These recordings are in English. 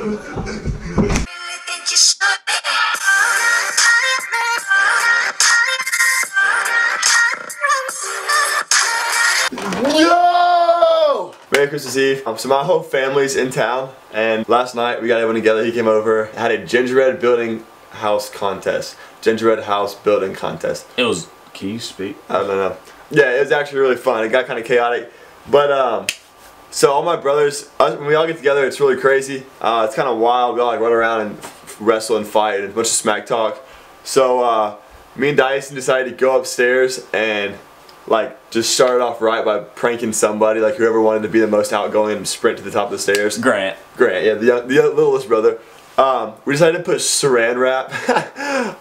Yo! Merry Christmas Eve. So my whole family's in town, and last night we got everyone together. He came over, had a gingerbread building house contest. Gingerbread house building contest. It was, can you speak? I don't know. Yeah, it was actually really fun. It got kind of chaotic, but so all my brothers, when we all get together, it's really crazy. It's kind of wild. We all like run around and wrestle and fight and a bunch of smack talk. So me and Dyson decided to go upstairs and like just started off right by pranking somebody, like whoever wanted to be the most outgoing and sprint to the top of the stairs. Grant, yeah, the littlest brother. We decided to put saran wrap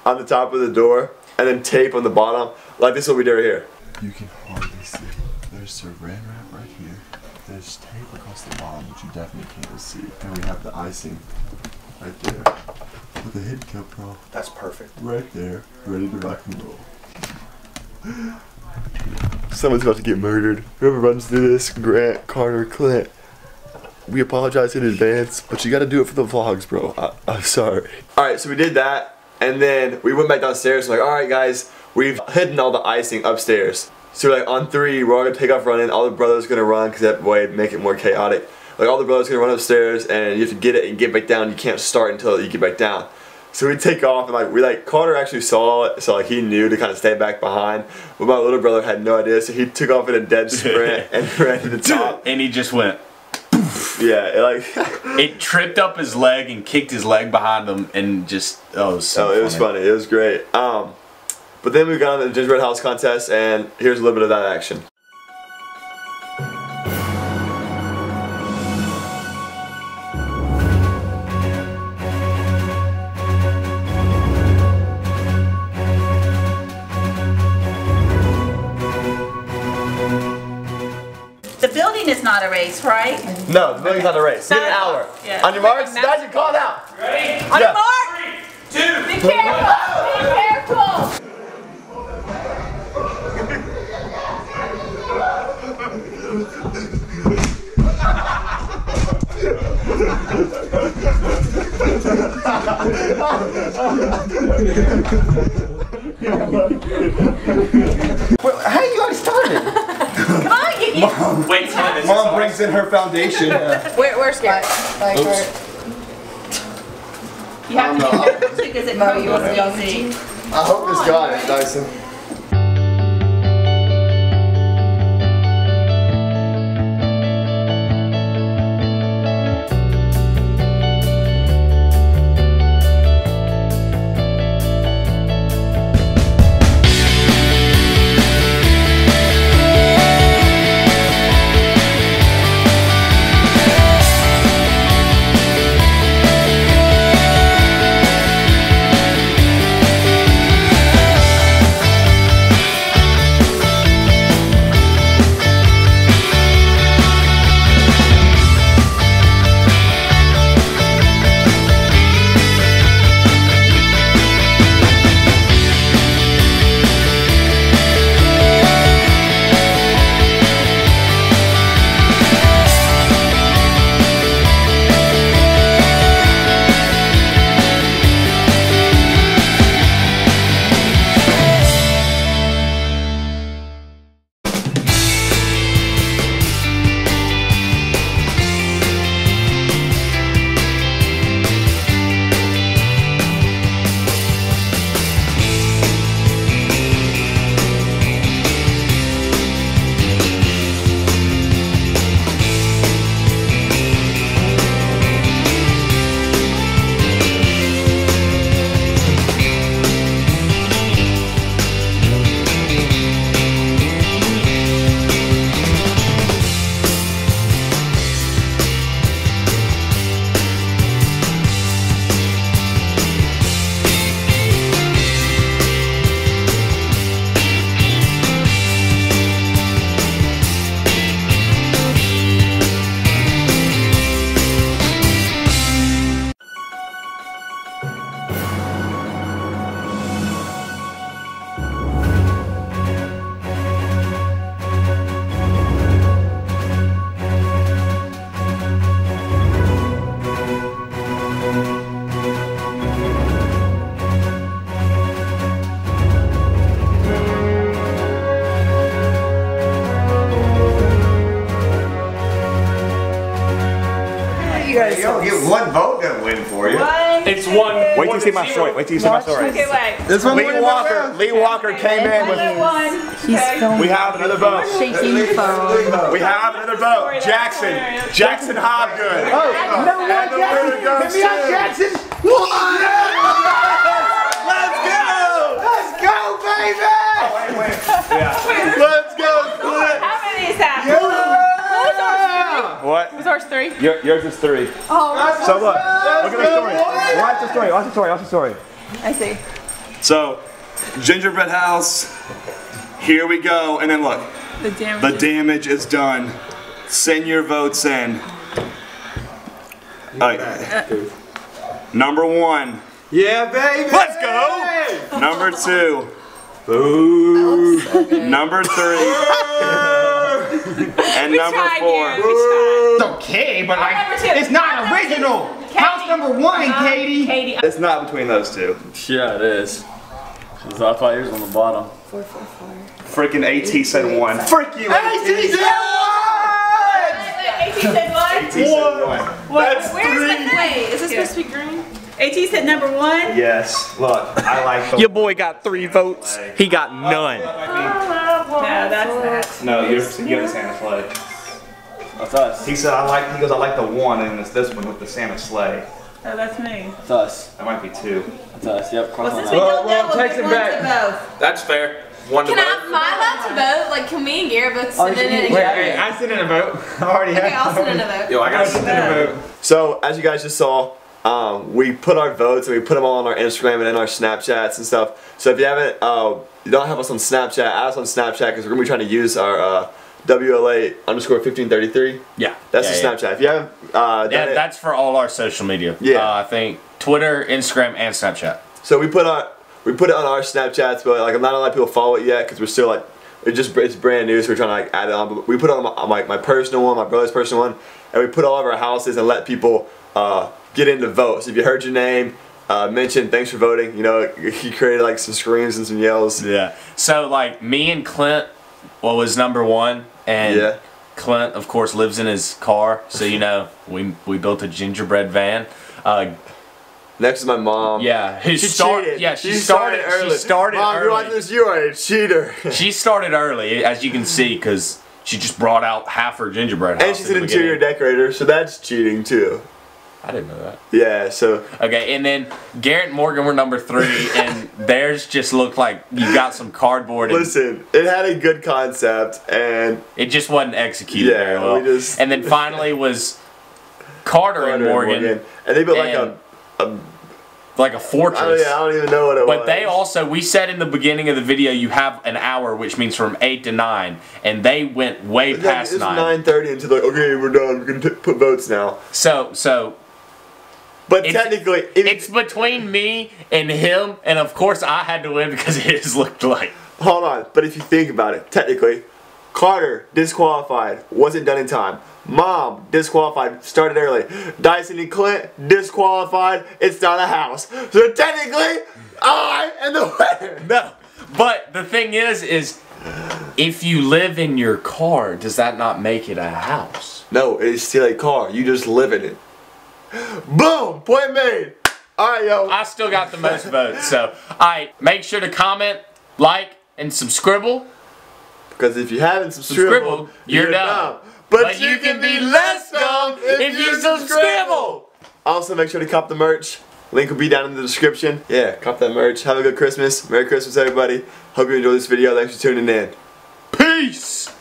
on the top of the door and then tape on the bottom, like this is what we do right here. You can hardly see. There's saran wrap right here. There's tape across the bottom, which you definitely can't see. And we have the icing right there. With the hidden cup, bro. That's perfect. Right there, ready to rock and roll. Someone's about to get murdered. Whoever runs through this, Grant, Carter, Clint. We apologize in advance, but you gotta do it for the vlogs, bro. I'm sorry. Alright, so we did that, and then we went back downstairs. We're like, alright guys, we've hidden all the icing upstairs. So we're like, on three, we're all gonna take off running. All the brothers are gonna run, cause that way it'd make it more chaotic. Like all the brothers are gonna run upstairs, and you have to get it and get back down. You can't start until you get back down. So we take off, and like Carter actually saw it, so like he knew to kind of stay back behind. But my little brother had no idea, so he took off in a dead sprint and ran to the top. And he just went. Yeah, it like it tripped up his leg and kicked his leg behind him, and just oh, it was so funny. It was funny. It was great. But then we got on the gingerbread house contest, and here's a little bit of that action. The building is not a race, right? No, the building's not a race. Get an hour. Yeah. On your marks, guys, you call it out. Ready? On your mark. 3, 2. Be careful. Be careful. How you already started? Come on, get you. Mom brings in her foundation. We're scared. Like, you have to be careful because it knows you won't see. I hope this got it, Dyson. you guys. You don't get one vote that win for you. It's one. Wait till you see my story. Wait till you see my story. Okay, wait. This one, Lee Walker. Lee Walker came in with. We have another vote. We have another vote. Jackson Hobgood. Oh, no way, Jackson. Give me up, Jackson. Let's go. Let's go, baby. Yeah. Let's go, Clint. How many is that? What? It was ours three. Yours is three. Oh, that's so look. That's look at the story. Watch the story. Watch the story. Watch the story. I see. So, gingerbread house. Here we go. And then look. The damage is done. Send your votes in. Number one. Yeah, baby. Let's go. Number two. Ooh. Number three. And number four. It's okay, but like, it's not original. House number one, Katie. It's not between those two. Yeah, it is. I thought yours was on the bottom. 444. Freaking AT said one. Frick you, AT said one. AT said one. That's three. Wait, is this supposed to be green? AT said number one? Yes. Look, I like the your boy got three votes. He got none. No, that's not. No, you're the Santa sleigh. That's us. He said, he goes, I like the one, and it's this one with the Santa sleigh. Oh, that's me. That's us. That might be two. That's us, yep. Well, since we don't know, we'll take it back. That's fair. One to vote. Can I have my vote? Like, can me and Garrett both send in a vote? Wait, I sent in a vote. I already have. Okay, I'll send in a vote. Yo, I gotta send in a vote. So, as you guys just saw, we put our votes and we put them all on our Instagram and in our Snapchats and stuff. So if you haven't, you don't have us on Snapchat, add us on Snapchat because we're going to be trying to use our WLA_1533. Yeah. That's the Snapchat. If you haven't that's for all our social media. Yeah. I think Twitter, Instagram, and Snapchat. So we put it on our Snapchats, but like not a lot of people follow it yet because we're still like, it's brand new, so we're trying to like add it on. But we put it on my personal one, my brother's personal one, and we put all of our houses and let people get in to vote. So if you heard your name mentioned, thanks for voting. You know, he created like some screams and some yells. Yeah. So like me and Clint, was number one, and Clint of course lives in his car. So you know, we built a gingerbread van. Next is my mom. Yeah, she started early. She started early. Mom, you're like this. You are a cheater. She started early, as you can see, because she just brought out half her gingerbread house. And she's an interior decorator, so that's cheating too. I didn't know that. Yeah, so. Okay, and then Garrett and Morgan were number three, and theirs just looked like you got some cardboard. Listen, it had a good concept, and it just wasn't executed very well. And then finally was Carter and Morgan. And they built like a fortress. I don't even know what it was. But they also, we said in the beginning of the video, you have an hour, which means from 8 to 9, and they went way past 9. It's 9:30 until like, okay, we're done, we're going to put votes now. So. But technically, it's between me and him, and of course I had to win because his looked like. Hold on, but if you think about it, technically, Carter disqualified, wasn't done in time. Mom disqualified, started early. Dyson and Clint disqualified. It's not a house. So technically, I am the winner. No, but the thing is if you live in your car, does that not make it a house? No, it is still a car. You just live in it. Boom! Point made! Alright, yo. I still got the most votes, so. Alright, make sure to comment, like, and subscribe. Because if you haven't subscribed, you're dumb. But you can be less dumb if you subscribe. Also, make sure to cop the merch. Link will be down in the description. Yeah, cop that merch. Have a good Christmas. Merry Christmas, everybody. Hope you enjoyed this video. Thanks for tuning in. Peace!